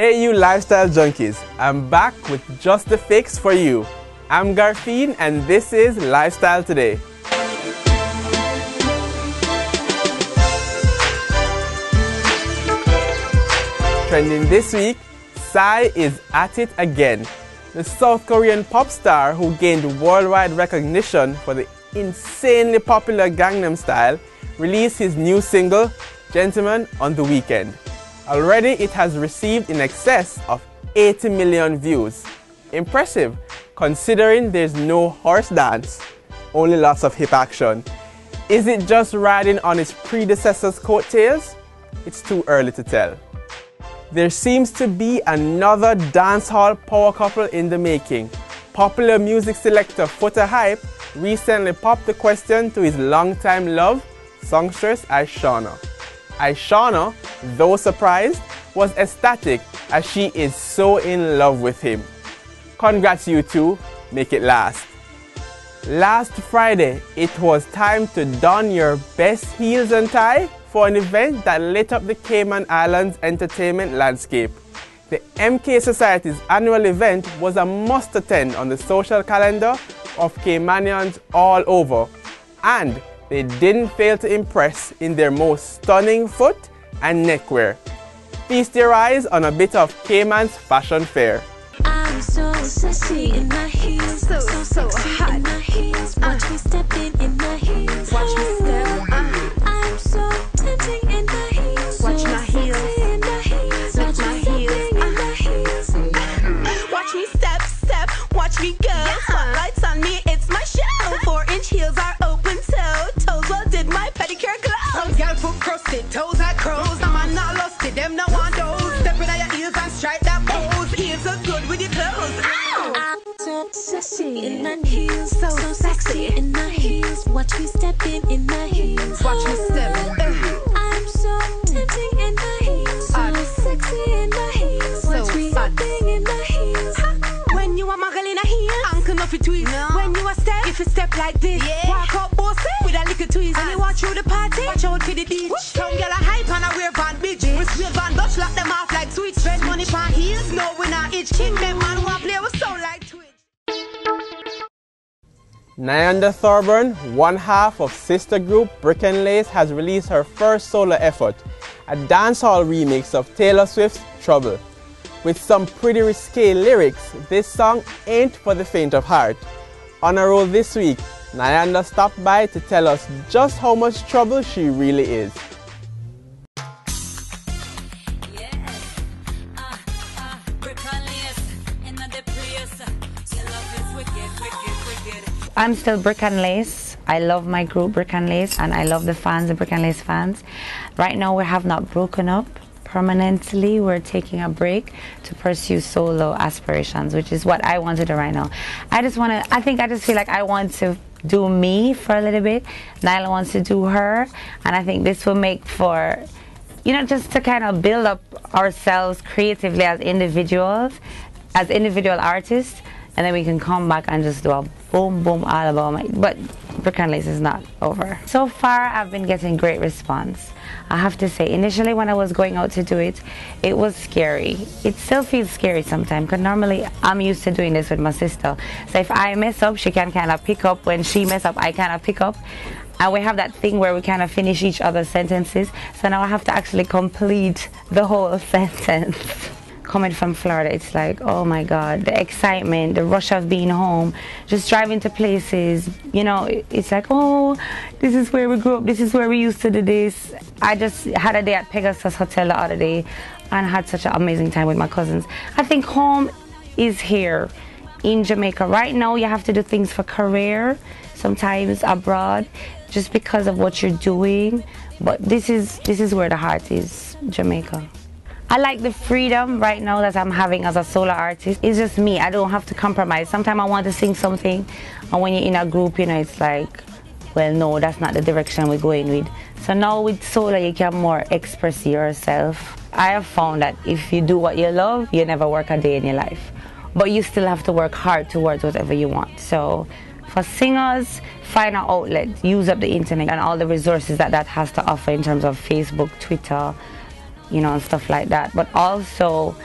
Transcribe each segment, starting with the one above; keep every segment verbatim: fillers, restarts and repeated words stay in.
Hey you lifestyle junkies, I'm back with just the fix for you. I'm Garfin and this is Lifestyle Today. Trending this week, Psy is at it again. The South Korean pop star who gained worldwide recognition for the insanely popular Gangnam Style released his new single, Gentleman, on the weekend. Already it has received in excess of eighty million views. Impressive, considering there's no horse dance, only lots of hip action. Is it just riding on its predecessor's coattails? It's too early to tell. There seems to be another dancehall power couple in the making. Popular music selector Foota Hype recently popped the question to his longtime love, songstress Ishawna. Ishawna, though surprised, was ecstatic as she is so in love with him. Congrats you two, make it last. Last Friday, it was time to don your best heels and tie for an event that lit up the Cayman Islands entertainment landscape. The M K Society's annual event was a must attend on the social calendar of Caymanians all over, and they didn't fail to impress in their most stunning foot and neckwear. Feast your eyes on a bit of Cayman's fashion fair. I'm so sexy in my heels, so, so, so hot in my heels, watch me stepping in my heels, watch me step, uh, I'm so tempting in my heels, watch my heels, in my heels, watch my heels, in my heels, watch me step, step, watch me go, spotlights on me, it's my show, four inch heels are open toe, toes well did my pedicure glow, some gal foot crusted, toes are crows, I'm a not lost to them, no one knows, stepping on your heels and strike that pose, heels are good with your clothes, ow! I'm so sexy in my heels, so, so sexy in my heels, watch me stepping in my heels, watch me step, uh, I'm so tempting in my heels, so sexy in my heels, watch me stepping in my heels, when you are Magalina heels, uncle no fit twist, when you are step, if you step like this, yeah. Walk up bossy with a little twist, and you walk through the party, watch out for the ditch, some girl a hype and a wear band bitch, we swear band Dutch lock them off like sweet, spend money for heels, no we not itch, king them man who play with sound like twist. Nyanda Thorburn, one half of sister group Brick and Lace, has released her first solo effort, a dancehall remix of Taylor Swift's Trouble. With some pretty risque lyrics, this song ain't for the faint of heart. On a roll this week, Nyanda stopped by to tell us just how much trouble she really is. I'm still Brick and Lace. I love my group Brick and Lace and I love the fans, the Brick and Lace fans. Right now we have not broken up permanently. We're taking a break to pursue solo aspirations, which is what I want to do right now. I just want to, I think I just feel like I want to do me for a little bit. Nyla wants to do her and I think this will make for, you know, just to kind of build up ourselves creatively as individuals, as individual artists. And then we can come back and just do a boom, boom album. But Brick and Lace is not over. So far, I've been getting great response. I have to say, initially when I was going out to do it, it was scary. It still feels scary sometimes, because normally I'm used to doing this with my sister. So if I mess up, she can kind of pick up. When she mess up, I kind of pick up. And we have that thing where we kind of finish each other's sentences. So now I have to actually complete the whole sentence. Coming from Florida, it's like, oh my God, the excitement, the rush of being home, just driving to places, you know, it's like, oh, this is where we grew up, this is where we used to do this. I just had a day at Pegasus Hotel the other day and had such an amazing time with my cousins. I think home is here in Jamaica. Right now, you have to do things for career, sometimes abroad, just because of what you're doing. But this is, this is where the heart is, Jamaica. I like the freedom right now that I'm having as a solo artist. It's just me, I don't have to compromise. Sometimes I want to sing something, and when you're in a group, you know, it's like, well, no, that's not the direction we're going with. So now with solo, you can more express yourself. I have found that if you do what you love, you never work a day in your life. But you still have to work hard towards whatever you want. So for singers, find an outlet, use up the internet and all the resources that that has to offer in terms of Facebook, Twitter, you know, and stuff like that. But also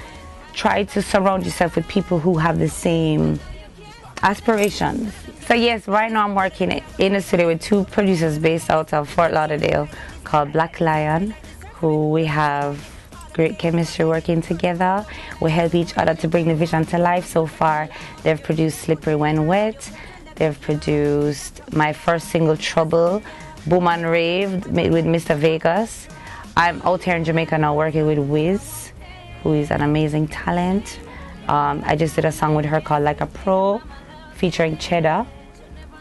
try to surround yourself with people who have the same aspirations. So yes, right now I'm working in a studio with two producers based out of Fort Lauderdale called Black Lion, who we have great chemistry working together. We help each other to bring the vision to life. So far, they've produced Slippery When Wet. They've produced my first single, Trouble, Boom and Rave, with Mister Vegas. I'm out here in Jamaica now working with Wiz, who is an amazing talent. Um, I just did a song with her called Like a Pro, featuring Cheddar.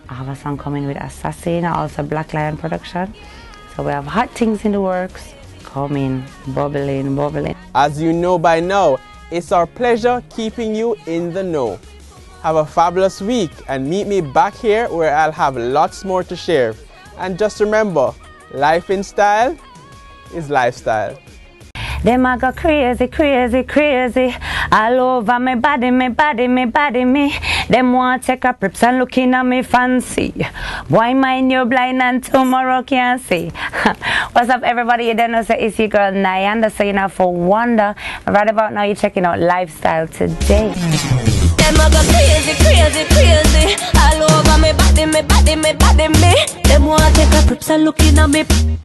I have a song coming with Assassin, also Black Lion Production. So we have hot things in the works, coming, bubbling, bubbling. As you know by now, it's our pleasure keeping you in the know. Have a fabulous week and meet me back here where I'll have lots more to share. And just remember, life in style is lifestyle. Them I go crazy, crazy, crazy. All over my body, my body, my body, me. Them want to take a prips and looking at me fancy. Why mind you blind and tomorrow can't see? What's up, everybody? You don't know, so it's your girl Nyanda, so you know for Wonder. Right about now, you're checking out Lifestyle Today. Them I go crazy, crazy, crazy. All over my body, my body, my body, me. Them want to take a prips and looking at me.